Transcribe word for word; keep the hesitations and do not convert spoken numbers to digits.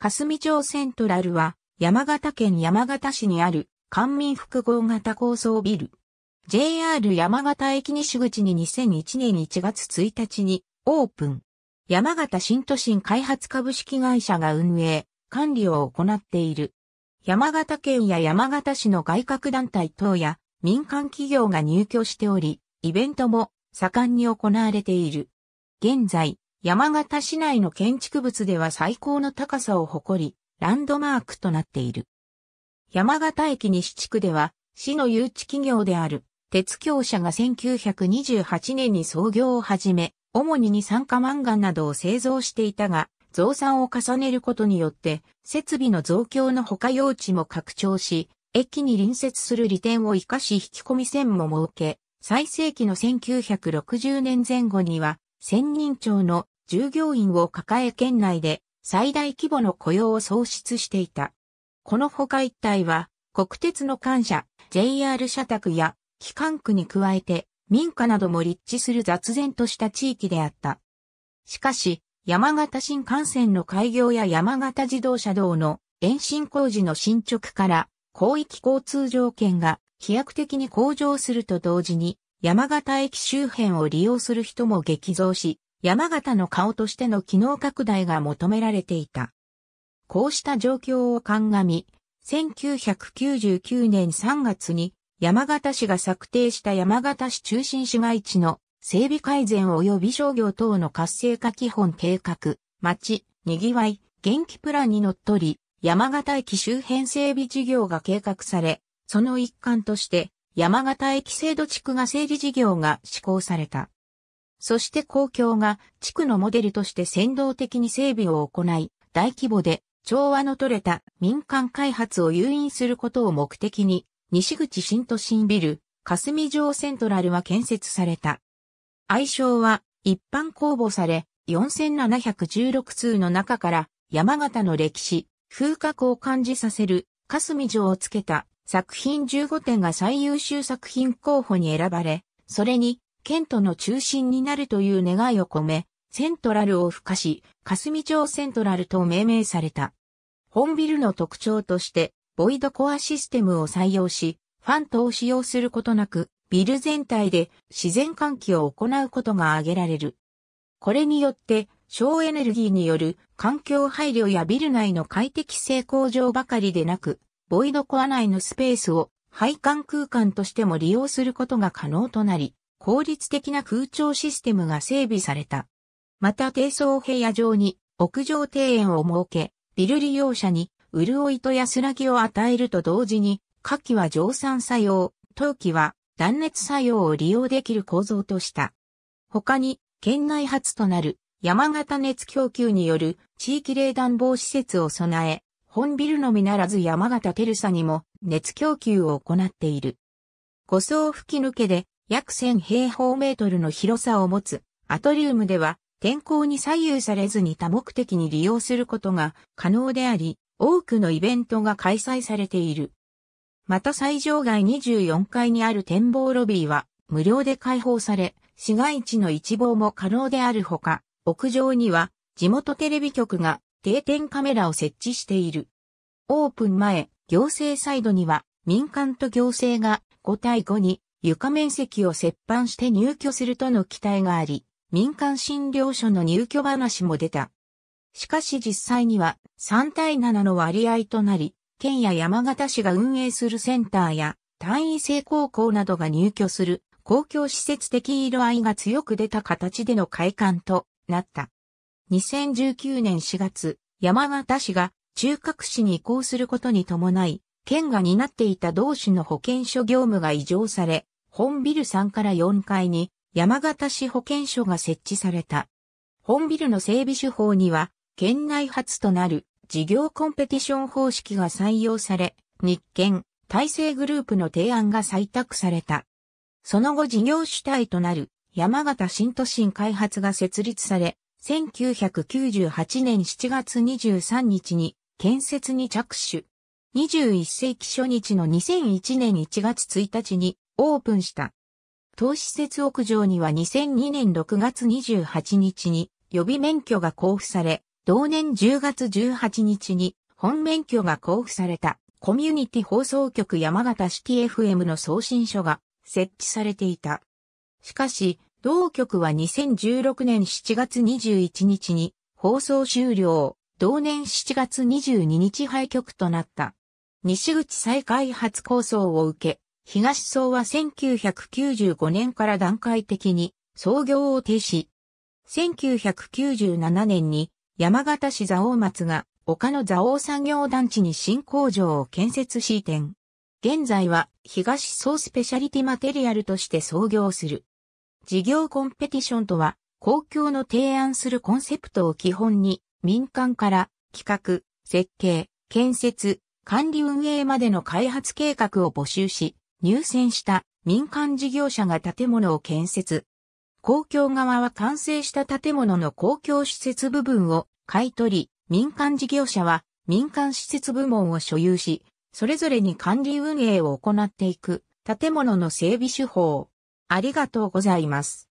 霞町セントラルは山形県山形市にある官民複合型高層ビル。ジェイアール 山形駅西口ににせんいちねんいちがつついたちにオープン。山形新都心開発株式会社が運営、管理を行っている。山形県や山形市の外郭団体等や民間企業が入居しており、イベントも盛んに行われている。現在、山形市内の建築物では最高の高さを誇り、ランドマークとなっている。山形駅西地区では、市の誘致企業である、鉄橋社がせんきゅうひゃくにじゅうはちねんに創業を始め、主に二酸化マンガンなどを製造していたが、増産を重ねることによって、設備の増強のほか用地も拡張し、駅に隣接する利点を生かし引き込み線も設け、最盛期のせんきゅうひゃくろくじゅうねんぜん後には、専任町の従業員を抱え県内で最大規模の雇用を創出していた。このほか一帯は国鉄の官舎、ジェイアール 社宅や機関区に加えて民家なども立地する雑然とした地域であった。しかし山形新幹線の開業や山形自動車道の延伸工事の進捗から広域交通条件が飛躍的に向上すると同時に山形駅周辺を利用する人も激増し、山形の顔としての機能拡大が求められていた。こうした状況を鑑み、せんきゅうひゃくきゅうじゅうきゅうねんさんがつに山形市が策定した山形市中心市街地の整備改善及び商業等の活性化基本計画、町、にぎわい、元気プランにのっとり、山形駅周辺整備事業が計画され、その一環として、山形駅制度地区が整理事業が施行された。そして公共が地区のモデルとして先導的に整備を行い、大規模で調和の取れた民間開発を誘引することを目的に、西口新都心ビル、霞町セントラルは建設された。愛称は一般公募され、よんせんななひゃくじゅうろくつうの中から山形の歴史、風格を感じさせる霞城をつけた。作品じゅうごてんが最優秀作品候補に選ばれ、それに、県都の中心になるという願いを込め、セントラルを付加し、霞町セントラルと命名された。本ビルの特徴として、ボイドコアシステムを採用し、ファントを使用することなく、ビル全体で自然換気を行うことが挙げられる。これによって、省エネルギーによる環境配慮やビル内の快適性向上ばかりでなく、ボイドコア内のスペースを配管空間としても利用することが可能となり、効率的な空調システムが整備された。また低層部屋上に屋上庭園を設け、ビル利用者に潤いと安らぎを与えると同時に、夏季は蒸散作用、冬季は断熱作用を利用できる構造とした。他に、県内初となる山形熱供給による地域冷暖房施設を備え、本ビルのみならず山形テルサにも熱供給を行っている。ご層吹き抜けで約せんへいほうメートルの広さを持つアトリウムでは天候に左右されずに多目的に利用することが可能であり、多くのイベントが開催されている。また最上階にじゅうよんかいにある展望ロビーは無料で開放され、市街地の一望も可能であるほか、屋上には地元テレビ局が定点カメラを設置している。オープン前、行政サイドには民間と行政がごたいごに床面積を折半して入居するとの期待があり、民間診療所の入居話も出た。しかし実際にはさんたいななの割合となり、県や山形市が運営するセンターや単位制高校などが入居する公共施設的色合いが強く出た形での開館となった。にせんじゅうきゅうねんしがつ、山形市が中核市に移行することに伴い、県が担っていた同市の保健所業務が移譲され、本ビルさんからよんかいに山形市保健所が設置された。本ビルの整備手法には、県内初となる事業コンペティション方式が採用され、日建、大成グループの提案が採択された。その後事業主体となる山形新都心開発が設立され、せんきゅうひゃくきゅうじゅうはちねんしちがつにじゅうさんにちに建設に着手。にじゅういっせいき初日のにせんいちねんいちがつついたちにオープンした。当施設屋上にはにせんにねんろくがつにじゅうはちにちに予備免許が交付され、同年じゅうがつじゅうはちにちに本免許が交付されたコミュニティ放送局山形シティ エフエム の送信所が設置されていた。しかし、同局はにせんじゅうろくねんしちがつにじゅういちにちに放送終了、同年しちがつにじゅうににち廃局となった。西口再開発構想を受け、東総はせんきゅうひゃくきゅうじゅうごねんから段階的に操業を停止。せんきゅうひゃくきゅうじゅうななねんに山形市蔵王町が丘の蔵王産業団地に新工場を建設し移転。現在は東総スペシャリティマテリアルとして操業する。事業コンペティションとは、公共の提案するコンセプトを基本に民間から企画、設計、建設、管理運営までの開発計画を募集し、入選した民間事業者が建物を建設。公共側は完成した建物の公共施設部分を買い取り、民間事業者は民間施設部門を所有し、それぞれに管理運営を行っていく建物の整備手法。ありがとうございます。